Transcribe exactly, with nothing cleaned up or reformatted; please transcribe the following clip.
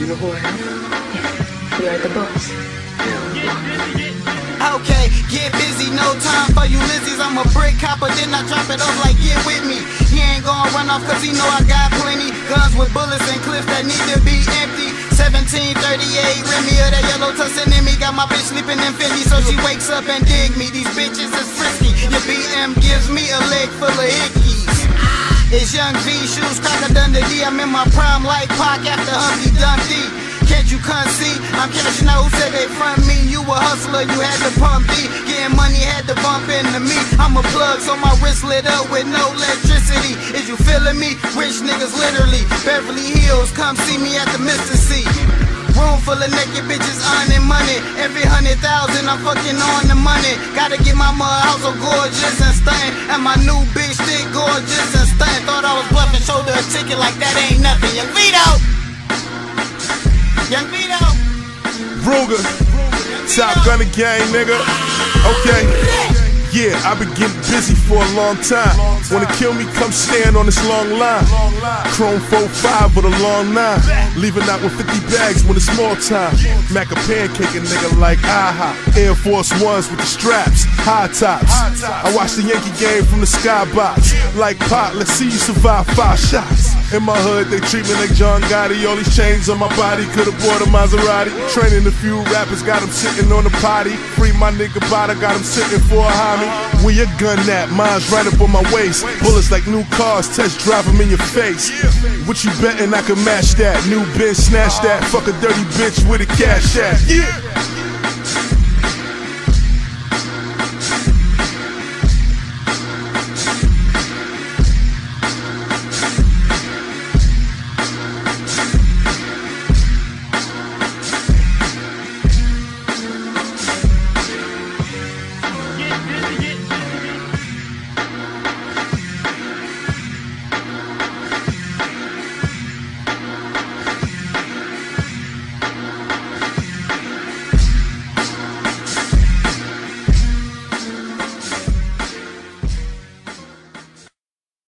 You know who I am? Yeah. You are the boss. Okay, get busy, no time for Ulysses. I'm a brick copper, then I drop it off like get with me. He ain't gonna run off cause he know I got plenty. Guns with bullets and clips that need to be empty. seventeen thirty-eight, Remy of that yellow tussin' in me. Got my bitch sleeping in Philly, so she wakes up and dig me. These bitches is frisky. Your B M gives me a leg full of hickeys. It's Young V, shoes, Crocker Dundee. I'm in my prime like Pac after Humpty Dumpty. Can't you come see? I'm cashing out who said they front me. You a hustler, you had to pump D. Getting money, had to bump into me. I'm a plug, so my wrist lit up with no electricity. Is you feeling me? Rich niggas literally. Beverly Hills, come see me at the Mister C. Room full of naked bitches earning money. Every hundred thousand, I'm fucking on the money. Gotta get my mother house so gorgeous and stunning. And my new bitch thick, gorgeous and stunning. Thought I was bluffing, showed her a ticket like that ain't nothing. Young Vito! Young Vito, Ruger, Top Gunner gang, nigga. Okay, yeah, I've been getting busy for a long time. Wanna kill me? Come stand on this long line. Chrome four five with a long nine, leaving out with fifty bags when it's small time. Mac a pancake a nigga like aha. Air Force Ones with the straps, high tops. I watch the Yankee game from the skybox. Like Pop, let's see you survive five shots. In my hood, they treat me like John Gotti. All these chains on my body, could've bought a Maserati. Training a few rappers, got him sitting on the potty. Free my nigga Bada, got him sitting for a homie. Where your gun at? Mine's right up on my waist. Bullets like new cars, test drive them in your face. What you betting I can match that? New bitch, snatch that. Fuck a dirty bitch with a cash at. Yeah!